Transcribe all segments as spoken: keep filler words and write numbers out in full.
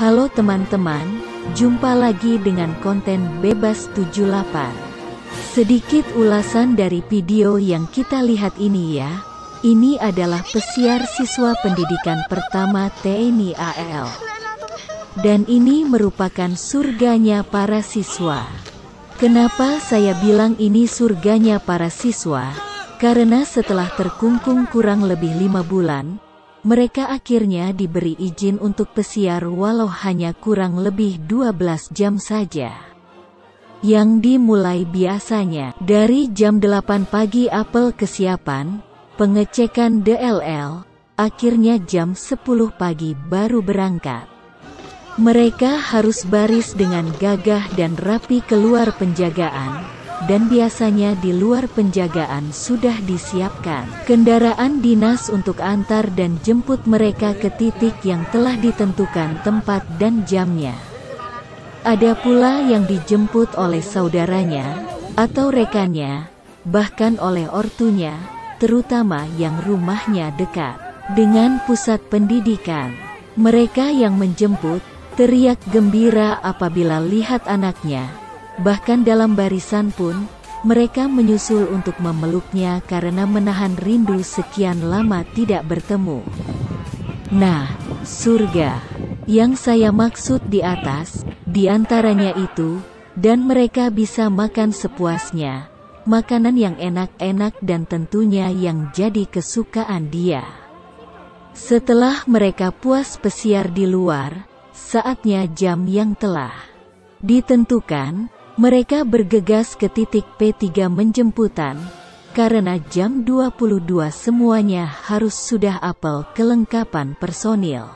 Halo teman-teman, jumpa lagi dengan konten Bebas tujuh delapan. Sedikit ulasan dari video yang kita lihat ini ya. Ini adalah Pesiar siswa pendidikan pertama T N I A L. Dan ini merupakan surganya para siswa. Kenapa saya bilang ini surganya para siswa? Karena setelah terkungkung kurang lebih lima bulan, mereka akhirnya diberi izin untuk pesiar walau hanya kurang lebih dua belas jam saja. Yang dimulai biasanya dari jam delapan pagi apel kesiapan, pengecekan D L L, akhirnya jam sepuluh pagi baru berangkat. Mereka harus baris dengan gagah dan rapi keluar penjagaan. Dan biasanya di luar penjagaan sudah disiapkan kendaraan dinas untuk antar dan jemput mereka ke titik yang telah ditentukan tempat dan jamnya. Ada pula yang dijemput oleh saudaranya atau rekannya, bahkan oleh ortunya, terutama yang rumahnya dekat dengan pusat pendidikan. Mereka yang menjemput teriak gembira apabila lihat anaknya. Bahkan dalam barisan pun, mereka menyusul untuk memeluknya karena menahan rindu sekian lama tidak bertemu. Nah, surga yang saya maksud di atas, diantaranya itu, dan mereka bisa makan sepuasnya, makanan yang enak-enak dan tentunya yang jadi kesukaan dia. Setelah mereka puas pesiar di luar, saatnya jam yang telah ditentukan. Mereka bergegas ke titik P tiga menjemputan, karena jam dua puluh dua semuanya harus sudah apel kelengkapan personil.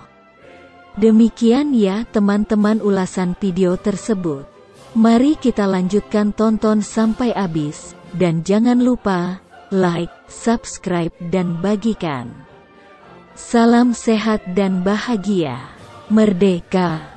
Demikian ya teman-teman ulasan video tersebut. Mari kita lanjutkan tonton sampai habis, dan jangan lupa like, subscribe, dan bagikan. Salam sehat dan bahagia. Merdeka!